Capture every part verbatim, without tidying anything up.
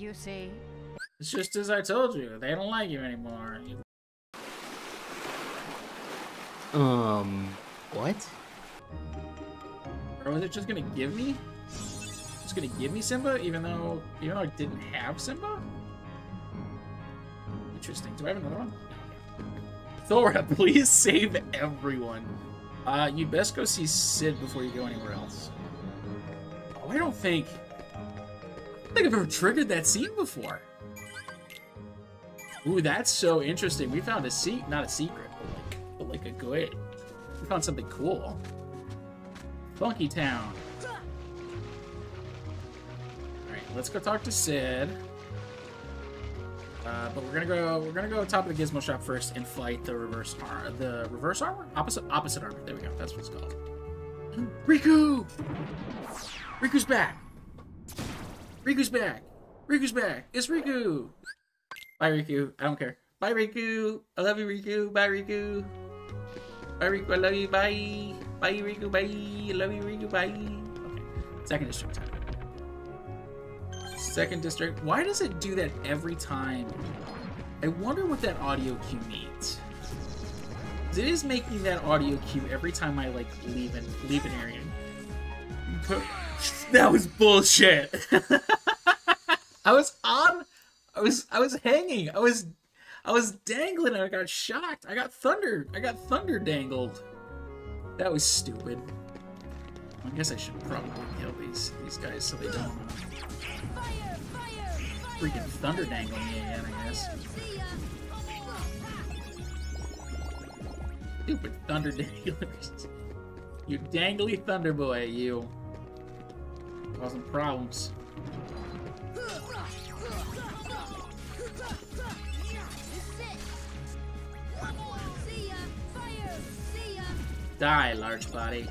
You see. It's just as I told you. They don't like you anymore. Um, what? Or was it just gonna give me? Just gonna give me Simba, even though even though I didn't have Simba? Interesting. Do I have another one? Thora, please save everyone. Uh, you best go see Cid before you go anywhere else. Oh, I don't think... I don't think I've ever triggered that scene before. Ooh, that's so interesting. We found a seat, not a secret, but like, but like a good... We found something cool. Funky Town. Alright, let's go talk to Cid. Uh, but we're gonna go. We're gonna go top of the Gizmo Shop first and fight the reverse armor. The reverse armor, opposite opposite armor. There we go. That's what it's called. Riku. Riku's back. Riku's back. Riku's back. It's Riku. Bye Riku. I don't care. Bye Riku. I love you Riku. Bye Riku. Bye Riku. I love you. Bye. Bye Riku. Bye. I love you Riku. Bye. Okay. Second district time. Second District. Why does it do that every time? I wonder what that audio cue means. It is making that audio cue every time I like leave an leave an area. That was bullshit. I was on. I was I was hanging. I was I was dangling. And I got shocked. I got thunder. I got thunder dangled. That was stupid. I guess I should probably kill these these guys so they don't. Freaking thunder dangling me again, I guess. Stupid thunder danglers. You dangly thunder boy, you. Causing problems. Die, large body.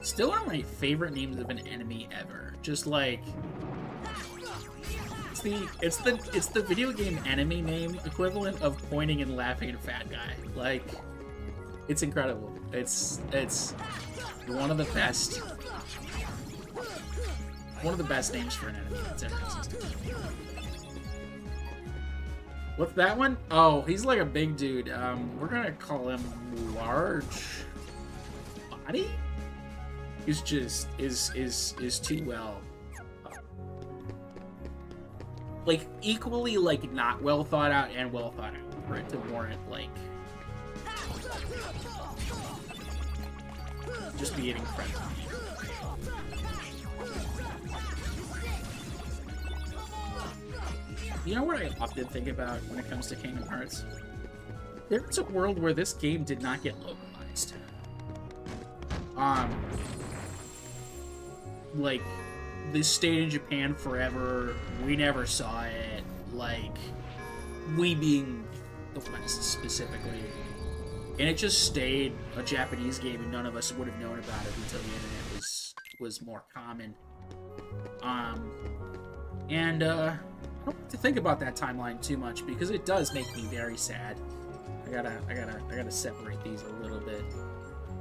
Still one of my favorite names of an enemy ever. Just like... The, it's the it's the video game anime name equivalent of pointing and laughing at a fat guy. Like, it's incredible. It's it's one of the best one of the best names for an enemy that's ever existed. What's that one? Oh, he's like a big dude. Um, we're gonna call him Large Body. He's just is is is too well. Like, equally, like, not well thought out and well thought out for it to warrant, like, just be an incredible game. You know what I often think about when it comes to Kingdom Hearts? There's a world where this game did not get localized. Um, like... This stayed in Japan forever. We never saw it. Like, we being the West specifically. And it just stayed a Japanese game and none of us would have known about it until the internet was was more common. Um, and uh, I don't have to think about that timeline too much because it does make me very sad. I gotta, I gotta, I gotta separate these a little bit.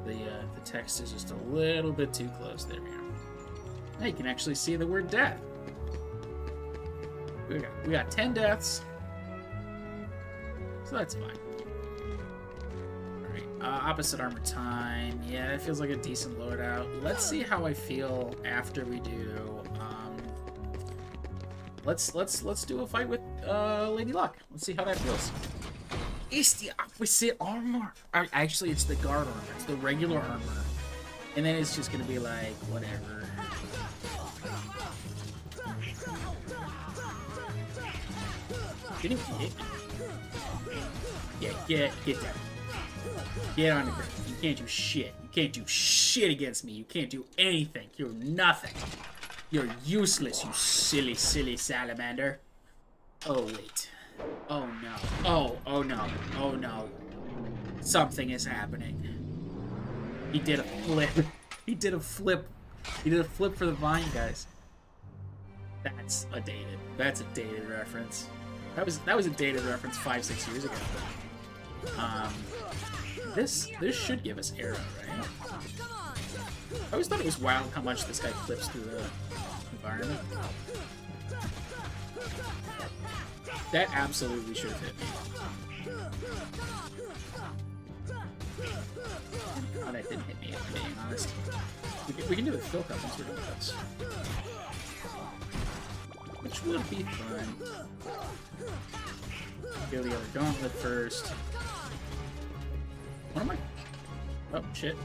The uh, the text is just a little bit too close. There we are. Now you can actually see the word death. We got, we got ten deaths. So that's fine. Alright, uh, opposite armor time. Yeah, it feels like a decent loadout. Let's see how I feel after we do. Um, let's let's let's do a fight with uh, Lady Luck. Let's see how that feels. It's the opposite armor. Actually, it's the guard armor. It's the regular armor. And then it's just gonna be like, whatever. Did he hit me? Yeah, get, get down. Get on the ground. You can't do shit. You can't do shit against me. You can't do anything. You're nothing. You're useless, you silly, silly salamander. Oh, wait. Oh, no. Oh, oh, no. Oh, no. Something is happening. He did a flip. He did a flip. He did a flip for the vine, guys. That's a dated. That's a dated reference. That was that was a dated reference five six years ago. Um, this this should give us arrow, right? I always thought it was wild how much this guy flips through the environment. That absolutely should have hit me. Oh, that didn't hit me, if I'm being honest. We can, we can do a Phil Cup once we're done with this. Which would be fun. Go the other gauntlet first. What am I? Oh, shit.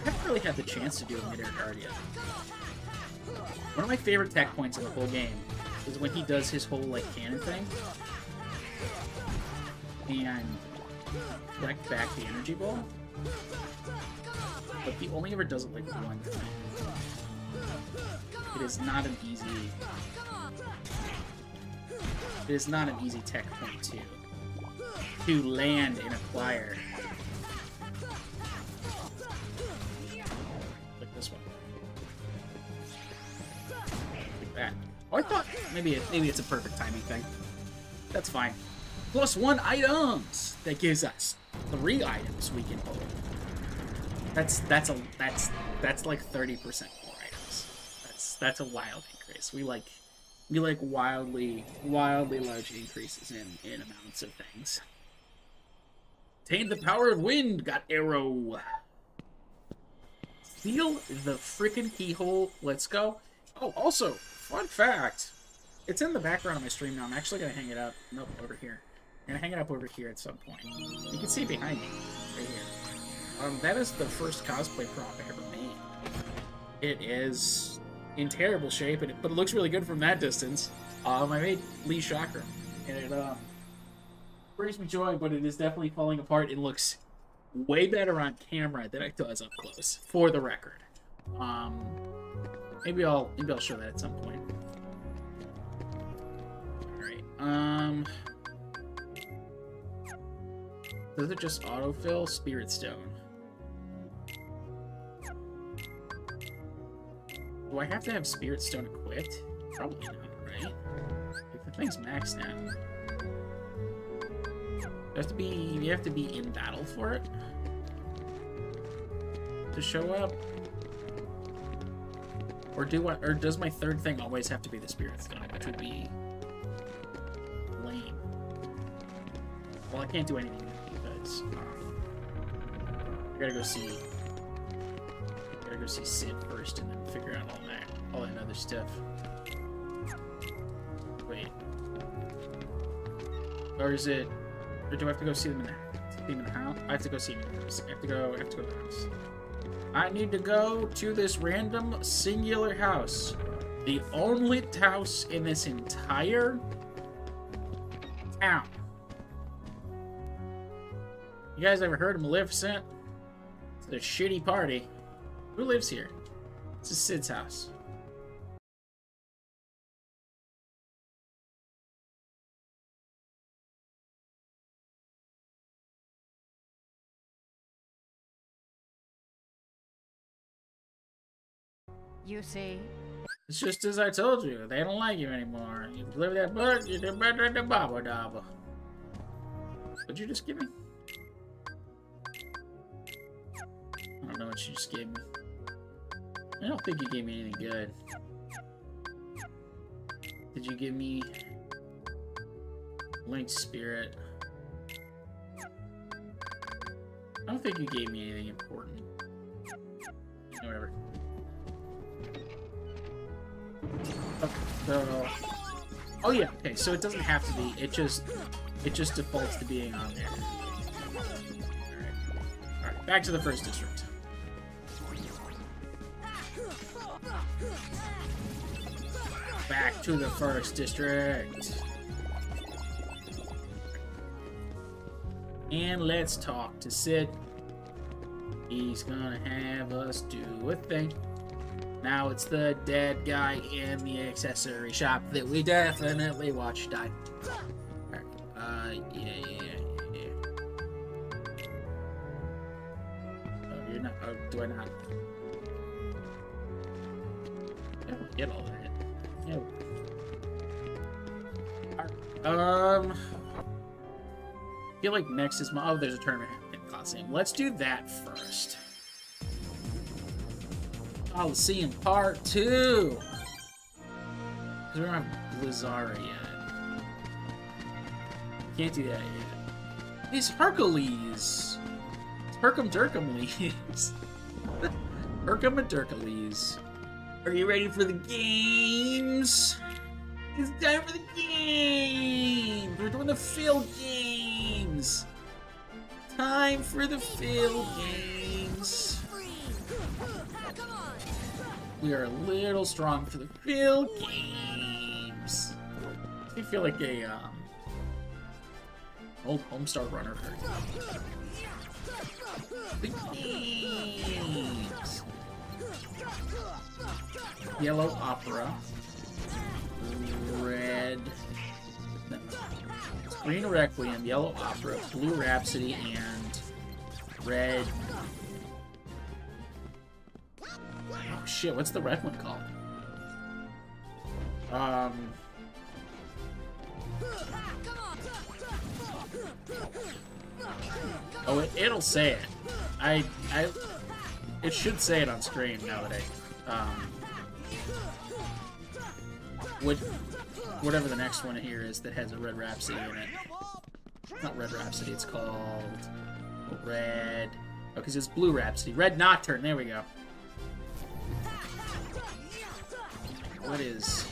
I haven't really had the chance to do a mid-air guard yet. One of my favorite tech points in the whole game is when he does his whole, like, cannon thing. And deck back the energy ball. But he only ever does it, like, one time. It is not an easy... It is not an easy tech point to, to land and acquire. Like this one. Like that. Oh, I thought maybe it, maybe it's a perfect timing thing. That's fine. Plus one items. That gives us three items we can hold. That's that's a that's that's like thirty percent more items. That's that's a wild increase. We like. We like wildly, wildly large increases in, in amounts of things. Obtained the power of wind, got arrow. Seal the freaking keyhole, let's go. Oh, also, fun fact. It's in the background of my stream now. I'm actually going to hang it up. Nope, over here. I'm going to hang it up over here at some point. You can see behind me, right here. Um, that is the first cosplay prop I ever made. It is... in terrible shape, but it looks really good from that distance. Um, I made Lee Shocker, and it uh, brings me joy, but it is definitely falling apart. It looks way better on camera than it does up close, for the record. Um, maybe I'll maybe I'll show that at some point. All right. Um, does it just autofill? Spirit Stone. Do I have to have Spirit Stone equipped? Probably not, right? If the thing's maxed now. You have to be you have to be in battle for it to show up. Or do what or does my third thing always have to be the Spirit Stone, which would be lame. Well, I can't do anything because um, I gotta go see. I gotta go see Cid first and then figure out all that, all that other stuff. Wait. Or is it, or do I have to go see them in the, see them in the house? I have to go see them in the house. I have to go, I have to go to the house. I need to go to this random singular house. The only house in this entire town. You guys ever heard of Maleficent? It's a shitty party. Who lives here? This is Cid's house. You see? It's just as I told you. They don't like you anymore. You deliver that book, you're better than Baba Daba. What'd you just give me? I don't know what you just gave me. I don't think you gave me anything good. Did you give me Link Spirit? I don't think you gave me anything important. No, whatever. Okay, so... oh yeah, okay, so it doesn't have to be, it just it just defaults to being on there. Alright. Alright, back to the First District. Back to the First District. And let's talk to Cid. He's gonna have us do a thing. Now it's the dead guy in the accessory shop that we definitely watched die. Alright, uh, yeah, yeah, yeah. Oh, you're not, oh, do I not? I don't get all that. No. Um, I feel like next is my... oh, there's a tournament in Coliseum. Let's do that first. Coliseum Part two. Because we don't have Blizzara yet. Can't do that yet. It's Hercules! It's Hercum Durcum leaves. Hercum and Hercules. Are you ready for the games? It's time for the games! We're doing the Phil games! Time for the Phil games! We are a little strong for the Phil games! I feel like a, um... old Homestar Runner. The games! Yellow Opera. Red... No. Green Requiem, Yellow Opera, Blue Rhapsody, and... Red... Oh shit, what's the red one called? Um... Oh, it, it'll say it. I... I... It should say it on screen now that I... Um... What, whatever the next one here is that has a Red Rhapsody in it. Not Red Rhapsody, it's called... Red... Oh, because it's Blue Rhapsody. Red Nocturne, there we go. What is...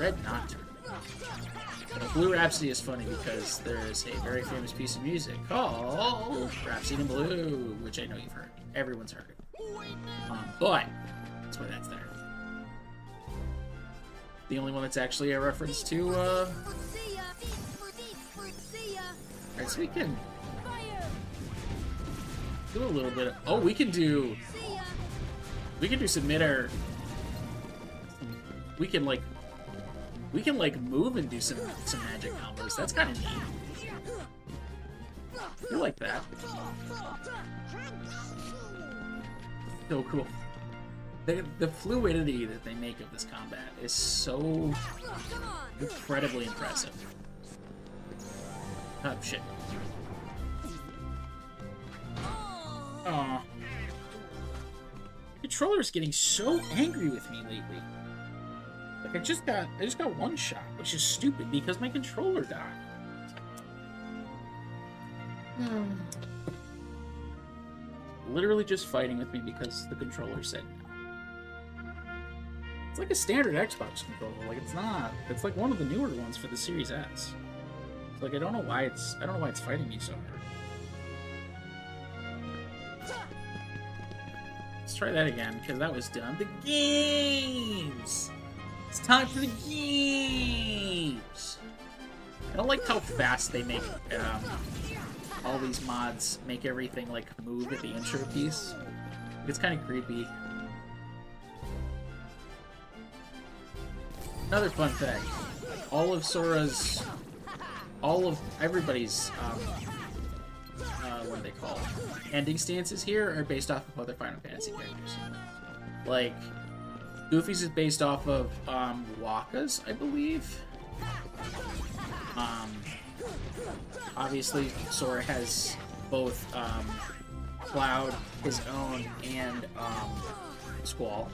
Red Nocturne. And Blue Rhapsody is funny because there is a very famous piece of music called Rhapsody in Blue, which I know you've heard. Everyone's heard it. Um, but, that's why that's there. The only one that's actually a reference to, uh... Alright, so we can... do a little bit of... Oh, we can do... We can do submit our... We can, like... We can, like, move and do some some magic combos. That's kind of neat. I like that. So cool. The, the fluidity that they make of this combat is so incredibly impressive. Oh, shit. Aw. Controller is getting so angry with me lately. Like I just got, I just got one shot, which is stupid because my controller died. Hmm. Literally just fighting with me because the controller said no. It's like a standard Xbox controller. Like it's not. It's like one of the newer ones for the Series S. It's like I don't know why it's, I don't know why it's fighting me so hard. Let's try that again, because that was dumb. The games! It's time for the games! I don't like how fast they make, um, all these mods make everything, like, move at the intro piece. It's kind of creepy. Another fun fact. All of Sora's... All of everybody's, um... Uh, what are they called? Ending stances here are based off of other Final Fantasy characters. Like, Goofy's is based off of, um, Waka's, I believe. Um, obviously, Sora has both, um, Cloud, his own, and, um, Squall.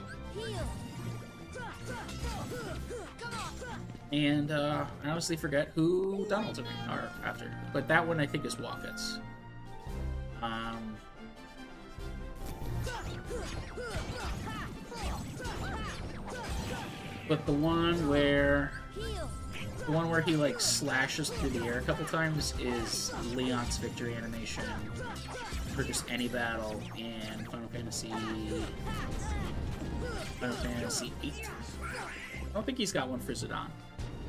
And, uh, I honestly forget who Donald's are after. But that one, I think, is Waka's. Um, but the one where the one where he like slashes through the air a couple times is Leon's victory animation for just any battle in Final Fantasy Final Fantasy eight. I don't think he's got one for Zidane.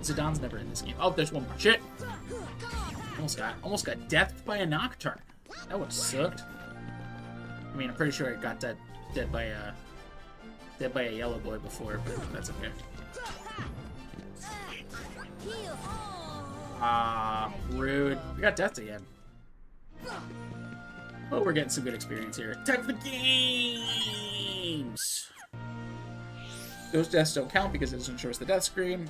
Zidane's never in this game. Oh, there's one more. Shit! Almost got almost got deathed by a Nocturne. That one sucked. I mean, I'm pretty sure I got dead, dead by a, dead by a yellow boy before, but that's okay. Ah, uh, rude. We got death again. But we're getting some good experience here. Time for the games. Those deaths don't count because it doesn't show us the death screen.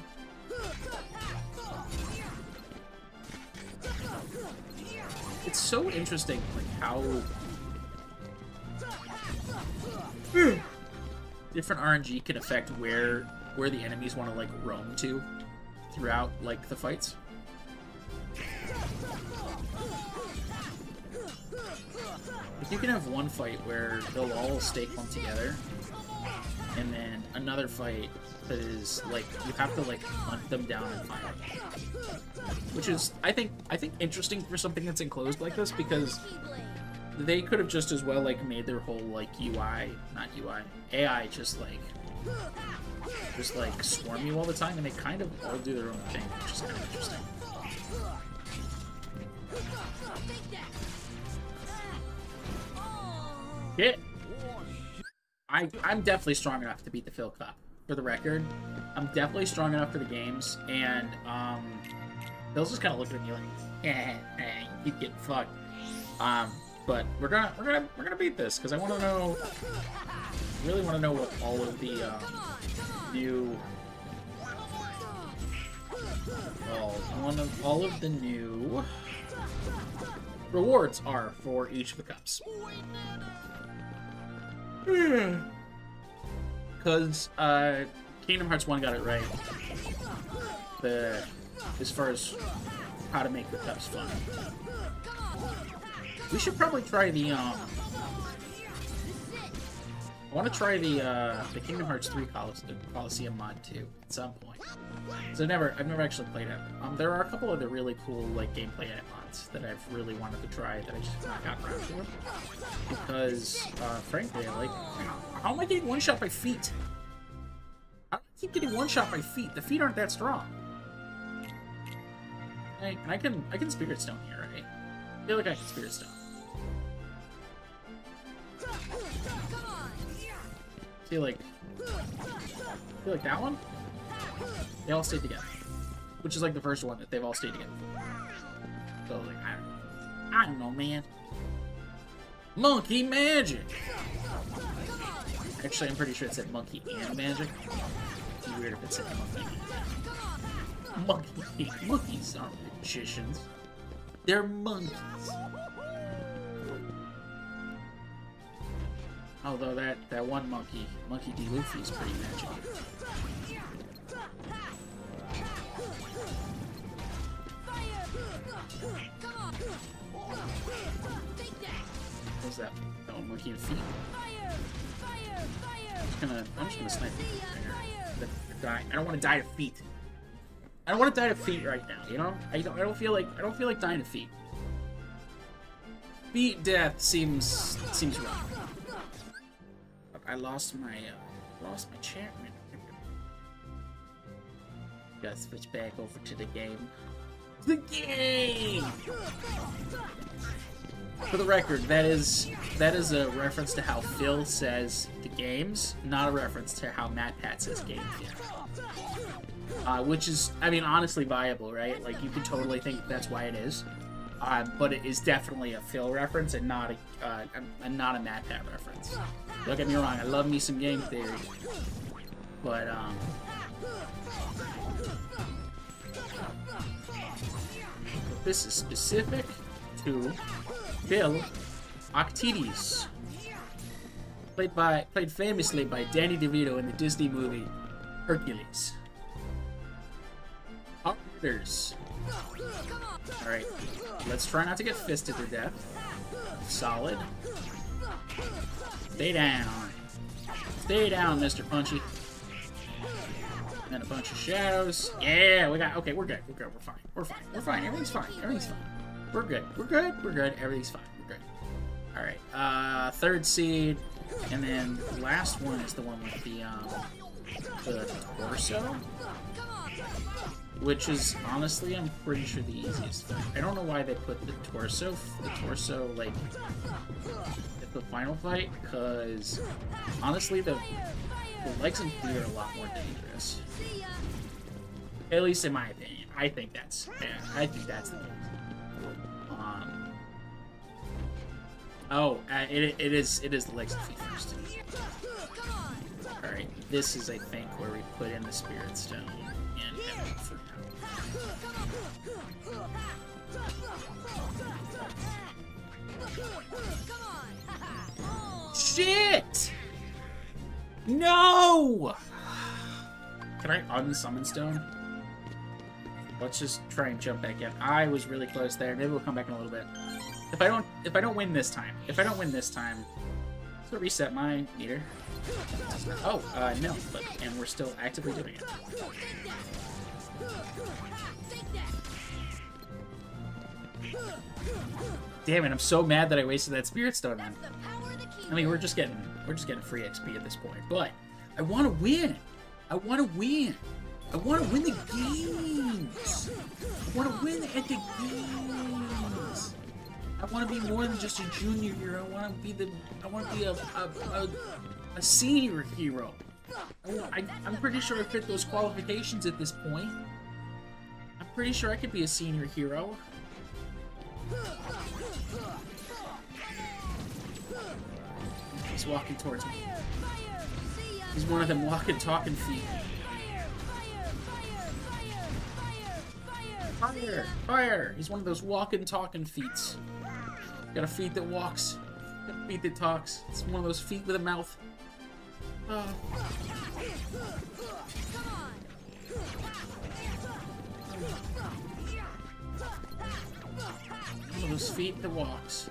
It's so interesting, like, how... different R N G could affect where where the enemies want to like roam to throughout like the fights. If you can have one fight where they'll all stay clumped together, and then another fight that is like you have to like hunt them down and find them. Which is I think I think interesting for something that's enclosed like this, because they could have just as well like made their whole like U I, not U I, A I just like just like swarm you all the time, and they kind of all do their own thing, which is kind of interesting. Yeah. I, I'm definitely strong enough to beat the Phil Cup, for the record. I'm definitely strong enough for the games, and um, Phil's just kind of looking at me like, eh, eh, you get fucked. Um, but we're gonna we're gonna we're gonna beat this because I want to know, really want to know what all of the um, new, well, one of all of the new rewards are for each of the cups. Because uh, Kingdom Hearts one got it right. The as far as how to make the cups fun. We should probably try the um. I want to try the uh, the Kingdom Hearts three Coliseum mod too at some point. So never, I've never actually played it. Um, there are a couple other really cool like gameplay mods that I've really wanted to try that I just not got around to because, uh, frankly, I like. How am I getting one shot by feet? I keep getting one shot by feet. The feet aren't that strong. Hey, and I can I can Spirit Stone here, right? I feel like I can Spirit Stone. See, like, feel like that one? They all stayed together, which is like the first one that they've all stayed together. So like, I don't know, I don't know, man. Monkey magic. Actually, I'm pretty sure it said monkey and magic. It'd be weird if it said monkey. Monkey, monkeys aren't magicians. They're monkeys. Although that, that one monkey, Monkey D. Luffy, is pretty magical. What's that? That one monkey and feet? I'm just gonna, I'm just gonna snipe him. I don't want to die to feet. I don't want to die to feet right now, you know? I don't, I don't feel like, I don't feel like dying to feet. Feet death seems, seems rough. I lost my, uh, lost my chairman. Gotta switch back over to the game. The game! For the record, that is, that is a reference to how Phil says the games, not a reference to how Matt Pat says games yet. Uh, which is, I mean, honestly viable, right? Like, you could totally think that's why it is. Uh, but it is definitely a Phil reference and not a, uh, and not a Matt Pat reference. Don't get me wrong, I love me some game theory, but um, this is specific to Phil Octides, played by played famously by Danny DeVito in the Disney movie Hercules. Octides. All right, let's try not to get fisted to death. Solid. Stay down. Stay down, Mister Punchy. And then a bunch of shadows. Yeah, we got... Okay, we're good. We're good. We're fine. We're fine. We're fine. Everything's fine. Everything's fine. We're good. We're good. We're good. Everything's fine. We're good. All right. Uh, third seed. And then the last one is the one with the, um... the torso? Which is, honestly, I'm pretty sure the easiest thing. I don't know why they put the torso... The torso, like... the final fight, because honestly the, the legs and feet are a lot more dangerous, at least in my opinion. I think that's yeah, I think that's the case. Um, oh uh, it, it is it is the legs and feet first. Alright, this is I think where we put in the Spirit Stone and everything for now. Shit! No! Can I unsummon Stone? Let's just try and jump back in. I was really close there. Maybe we'll come back in a little bit. If I don't, if I don't win this time, if I don't win this time, let's go reset my meter. Oh, uh, no, but, and we're still actively doing it. Damn it! I'm so mad that I wasted that Spirit Stone. Man. I mean, we're just getting, we're just getting free X P at this point. But I want to win. I want to win. I want to win the games. I want to win at the games. I want to be more than just a junior hero. I want to be the. I want to be a a, a, a senior hero. I want, I, I'm pretty sure I fit those qualifications at this point. I'm pretty sure I could be a senior hero. He's walking towards me. He's one of them walking, talking feet. Fire! Fire! He's one of those walking, talking feet. Got a feet that walks, got a feet that talks. It's one of those feet with a mouth. Oh. One of those feet that walks.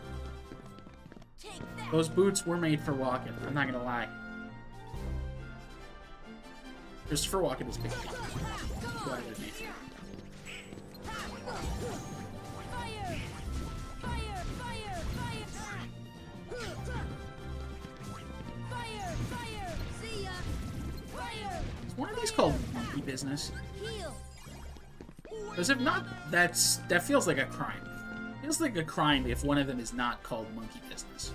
Those boots were made for walking. I'm not gonna lie. Just for walking this big feet. One of these called monkey business. Because if not, that's that feels like a crime. Feels like a crime if one of them is not called monkey business.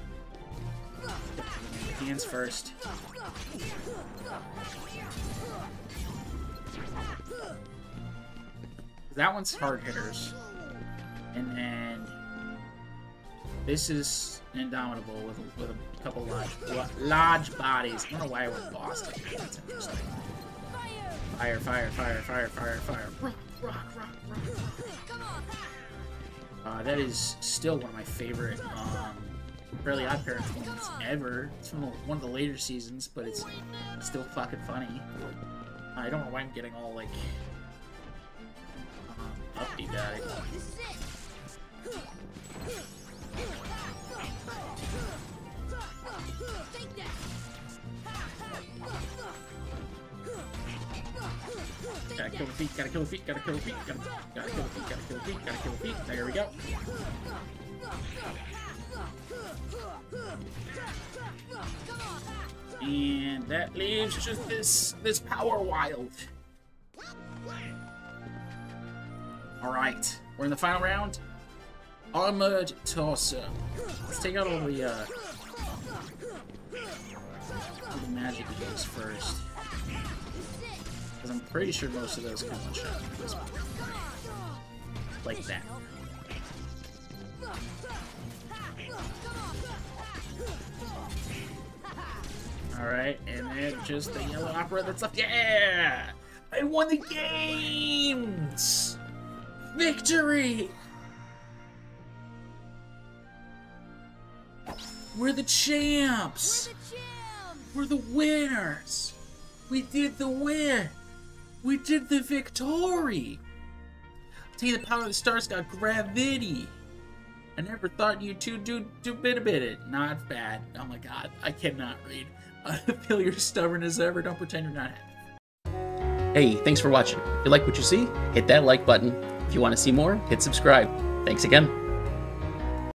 Hands first. That one's hard hitters, and then this is Indomitable with a, with a couple large large bodies. I don't know why I went Boston. That's interesting. Fire! Fire! Fire! Fire! Fire! Fire! Rock! Rock! Rock! Rock! Uh, that is still one of my favorite um, Fairly Odd Parents moments ever. It's from one of the later seasons, but it's still fucking funny. I don't know why I'm getting all like. Uppy guy. Gotta kill the feet, gotta kill the feet, gotta kill the feet, gotta, gotta kill the feet, gotta kill the feet, gotta kill the feet. There we go. And that leaves just this this power wild. Alright, we're in the final round. Armored Torso. Let's take out all the, uh, all the magic goes first. Because I'm pretty sure most of those come one shot. Like that. Alright, and then just the Yellow Opera that's left. Yeah! I won the games! Victory! We're the champs! We're the, champs. We're the winners! We did the win! We did the victory! Take the power of the stars got gravity! I never thought you two do do bit a bit it. Not bad. Oh my god, I cannot read. I feel you're stubborn as ever, don't pretend you're not happy. Hey, thanks for watching. If you like what you see, hit that like button. If you want to see more, hit subscribe. Thanks again.